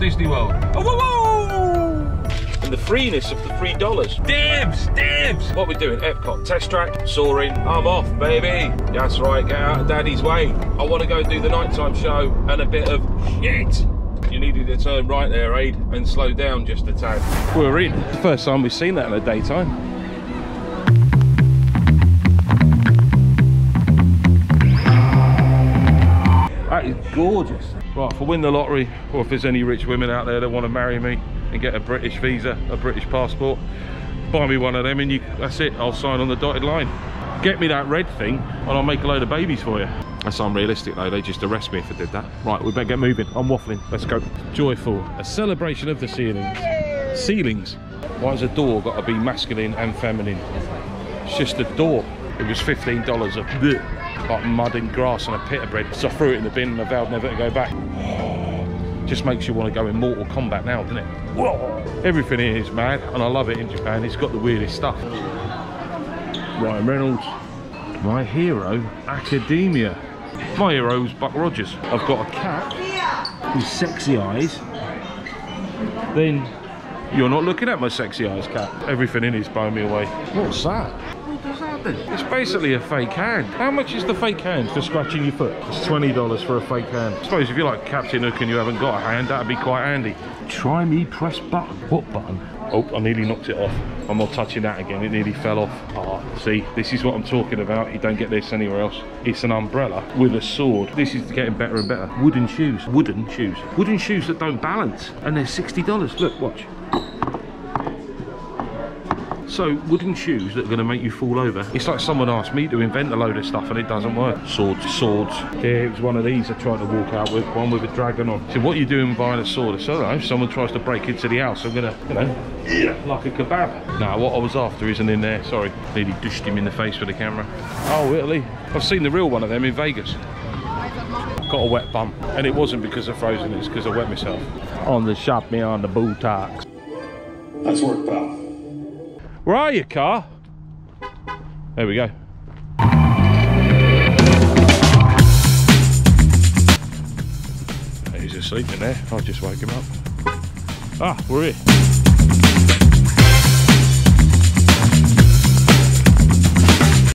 Disney World. Oh, whoa, whoa! And the freeness of the $3. Dibs, dibs! What we're doing, Epcot, Test Track, Soaring. I'm off, baby. That's right, get out of Daddy's way. I want to go do the nighttime show and a bit of shit. You needed to turn right there, Aid, and slow down just a tad. We're in. First time we've seen that in the daytime. That is gorgeous. Right, if I win the lottery, or if there's any rich women out there that want to marry me and get a British visa, a British passport, buy me one of them and you, that's it, I'll sign on the dotted line. Get me that red thing and I'll make a load of babies for you. That's unrealistic though, they'd just arrest me if I did that. Right, we better get moving, I'm waffling, let's go. Joyful, a celebration of the ceilings. Ceilings. Why has a door got to be masculine and feminine? It's just a door. It was $15 a bleh. Like mud and grass and a pita bread, so I threw it in the bin and I vowed never to go back. Just makes you want to go in Mortal Kombat now, doesn't it? Whoa. Everything here is mad and I love it in Japan, it's got the weirdest stuff. Ryan Reynolds, My Hero Academia. My hero's Buck Rogers. I've got a cat with sexy eyes. Then, you're not looking at my sexy eyes, cat. Everything in it's blowing me away. What's that? It's basically a fake hand. How much is the fake hand for scratching your foot? It's $20 for a fake hand. I suppose if you're like Captain Hook and you haven't got a hand, that'd be quite handy. Try me press button. What button? Oh, I nearly knocked it off. I'm not touching that again, it nearly fell off. Ah, see, this is what I'm talking about. You don't get this anywhere else. It's an umbrella with a sword. This is getting better and better. Wooden shoes, wooden shoes. Wooden shoes that don't balance, and they're $60. Look, watch. So, wooden shoes that are going to make you fall over. It's like someone asked me to invent a load of stuff and it doesn't work. Swords. Yeah, it was one of these I tried to walk out with, one with a dragon on. So what are you doing buying a sword? So, I don't know, if someone tries to break into the house, I'm going to, you know, like a kebab. No, what I was after isn't in there, sorry. Nearly dished him in the face with the camera. Oh, Italy. I've seen the real one of them in Vegas. Got a wet bum. And it wasn't because I frozen, it's because I wet myself. On the shop, me on the buttocks. That's work, pal. Where are you, car? There we go. He's asleep in there. I'll just wake him up. Ah, we're here.